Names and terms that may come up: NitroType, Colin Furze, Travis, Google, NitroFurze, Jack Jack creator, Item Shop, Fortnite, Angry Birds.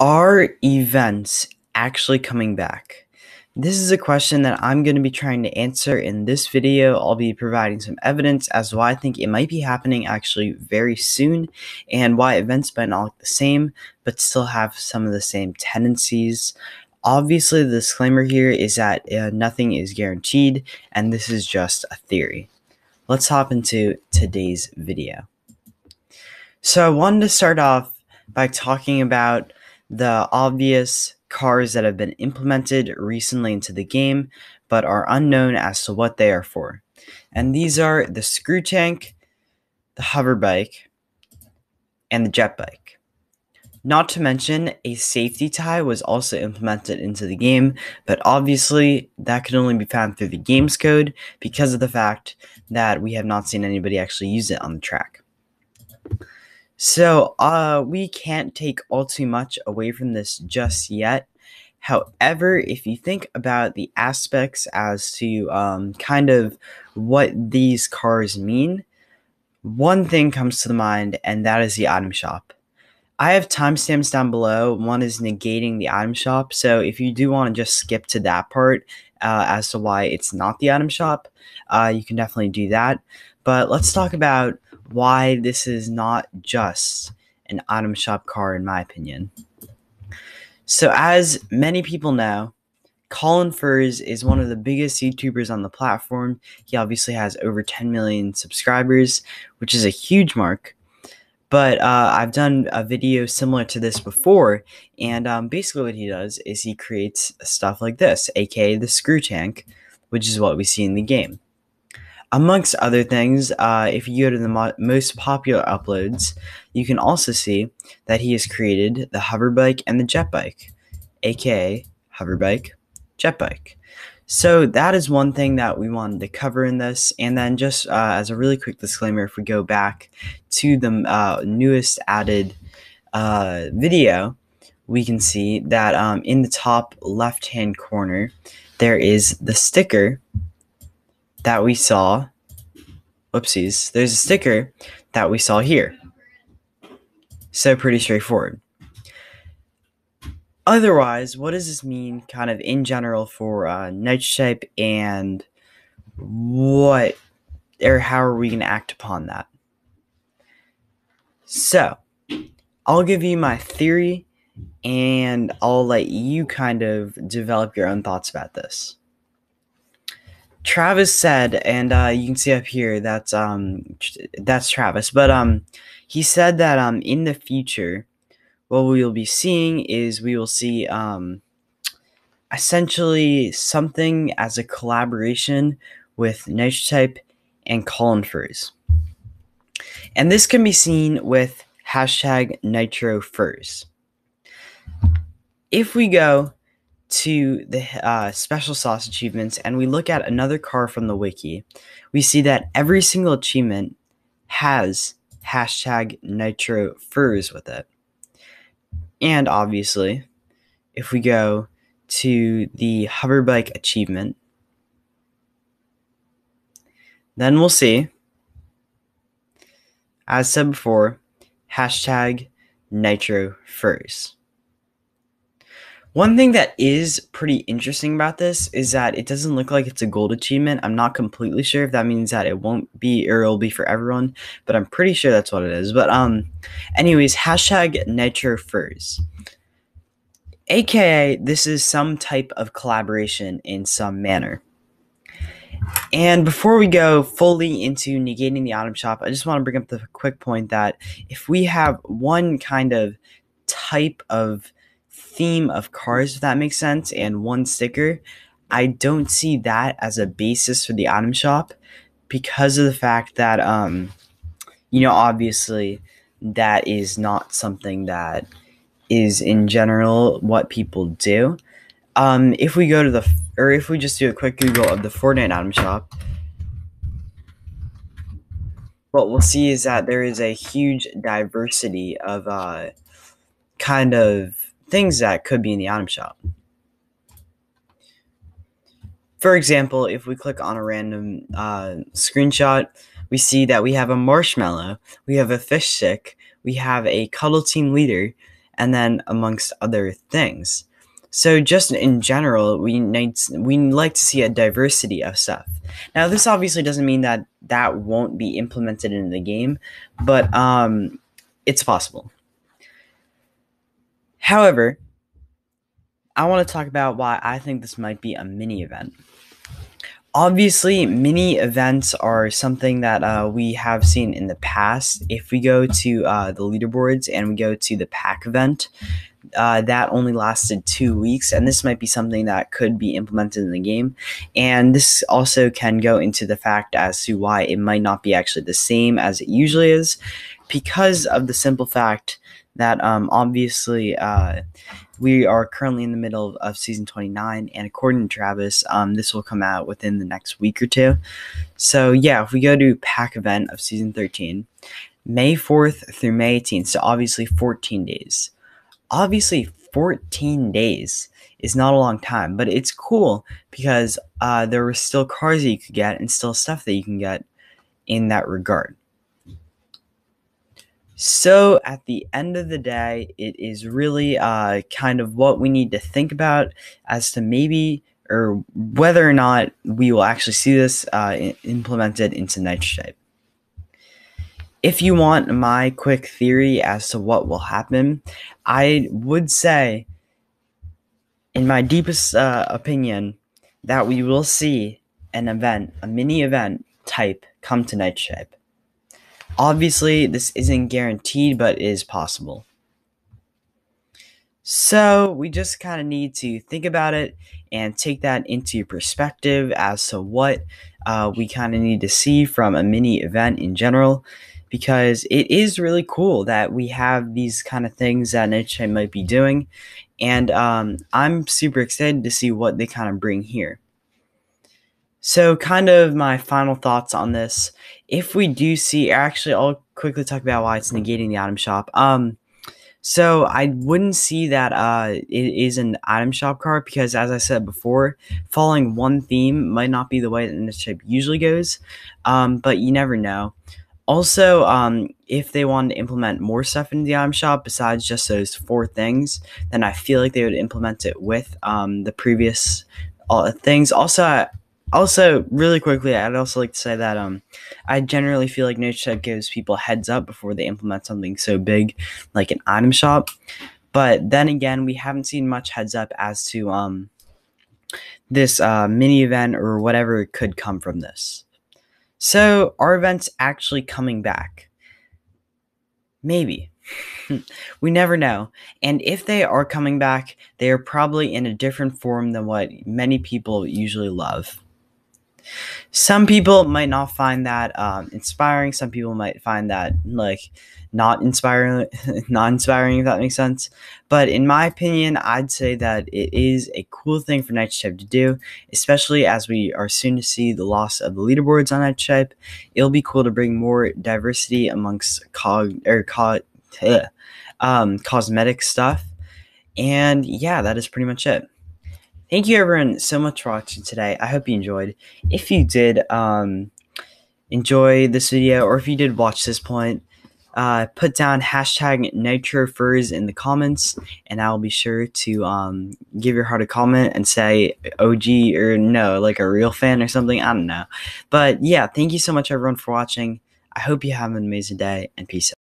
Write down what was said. Are events actually coming back? This is a question that I'm going to be trying to answer in this video. I'll be providing some evidence as to why I think it might be happening actually very soon, and why events might not look the same, but still have some of the same tendencies. Obviously, the disclaimer here is that nothing is guaranteed, and this is just a theory. Let's hop into today's video. So I wanted to start off by talking about the obvious cars that have been implemented recently into the game, but are unknown as to what they are for. And these are the screw tank, the hover bike, and the jet bike. Not to mention, a safety tie was also implemented into the game, but obviously that can only be found through the game's code because of the fact that we have not seen anybody actually use it on the track. So we can't take all too much away from this just yet. However, if you think about the aspects as to kind of what these cars mean, one thing comes to the mind, and that is the item shop. I have timestamps down below. One is negating the item shop, so if you do want to just skip to that part as to why it's not the item shop, you can definitely do that. But let's talk about why this is not just an item shop car, in my opinion. So as many people know, Colin Furze is one of the biggest YouTubers on the platform. He obviously has over 10 million subscribers, which is a huge mark. But I've done a video similar to this before, and basically what he does is he creates stuff like this, aka the screw tank, which is what we see in the game. Amongst other things, if you go to the most popular uploads, you can also see that he has created the hover bike and the jet bike, aka hover bike, jet bike. So that is one thing that we wanted to cover in this. And then just as a really quick disclaimer, if we go back to the newest added video, we can see that in the top left-hand corner, there is the sticker that we saw, whoopsies, there's a sticker that we saw here. So pretty straightforward. Otherwise, what does this mean kind of in general for NitroType, and what or how are we going to act upon that? So I'll give you my theory, and I'll let you kind of develop your own thoughts about this. Travis said, and you can see up here, that's Travis, but he said that in the future, what we will be seeing is we will see essentially something as a collaboration with NitroType and Colin Furze. And this can be seen with hashtag NitroFurze. If we go to the special sauce achievements and we look at another car from the wiki, we see that every single achievement has hashtag NitroFurze with it. And obviously, if we go to the hover bike achievement, then we'll see, as said before, hashtag NitroFurze. One thing that is pretty interesting about this is that it doesn't look like it's a gold achievement. I'm not completely sure if that means that it won't be or it'll be for everyone, but I'm pretty sure that's what it is. But anyways, hashtag NitroFurze. AKA, this is some type of collaboration in some manner. And before we go fully into negating the item shop, I just want to bring up the quick point that if we have one kind of type of theme of cars, if that makes sense, and one sticker, I don't see that as a basis for the item shop because of the fact that you know, obviously that is not something that is in general what people do. If we go to the, or if we just do a quick Google of the Fortnite item shop, what we'll see is that there is a huge diversity of kind of things that could be in the item shop. For example, if we click on a random screenshot, we see that we have a marshmallow, we have a fish stick, we have a cuddle team leader, and then amongst other things. So just in general, we like to see a diversity of stuff. Now, this obviously doesn't mean that that won't be implemented into the game, but it's possible. However, I want to talk about why I think this might be a mini event. Obviously, mini events are something that we have seen in the past. If we go to the leaderboards and we go to the pack event, that only lasted 2 weeks, and this might be something that could be implemented in the game. And this also can go into the fact as to why it might not be actually the same as it usually is, because of the simple fact that obviously we are currently in the middle of season 29, and according to Travis, this will come out within the next week or two. So yeah, if we go to pack event of season 13, May 4th through May 18th, so obviously 14 days. Obviously, 14 days is not a long time, but it's cool because there were still cars that you could get and still stuff that you can get in that regard. So at the end of the day, it is really kind of what we need to think about as to maybe or whether or not we will actually see this implemented into NitroType. If you want my quick theory as to what will happen, I would say, in my deepest opinion, that we will see an event, a mini event type, come to NitroType. Obviously, this isn't guaranteed, but it is possible. So we just kind of need to think about it and take that into perspective as to what we kind of need to see from a mini event in general, because it is really cool that we have these kind of things that NitroType might be doing. And I'm super excited to see what they kind of bring here. So kind of my final thoughts on this. If we do see, actually, I'll quickly talk about why it's negating the item shop. So I wouldn't see that it is an item shop card, because as I said before, following one theme might not be the way that NitroType usually goes, but you never know. Also, if they wanted to implement more stuff in the item shop besides just those 4 things, then I feel like they would implement it with the previous things. Also, really quickly, I'd also like to say that I generally feel like NitroType gives people a heads up before they implement something so big like an item shop. But then again, we haven't seen much heads up as to this mini event or whatever could come from this. So, are events actually coming back? Maybe. We never know. And if they are coming back, they are probably in a different form than what many people usually love. Some people might not find that inspiring. Some people might find that, like, not inspiring, if that makes sense. But in my opinion, I'd say that it is a cool thing for NitroType to do, especially as we are soon to see the loss of the leaderboards on NitroType. It'll be cool to bring more diversity amongst cosmetic stuff. And yeah, that is pretty much it. Thank you everyone so much for watching today. I hope you enjoyed. If you did enjoy this video, or if you did watch this point, put down hashtag NitroFurze in the comments, and I'll be sure to give your heart a comment and say OG or no, like a real fan or something. I don't know. But yeah, thank you so much everyone for watching. I hope you have an amazing day, and peace out.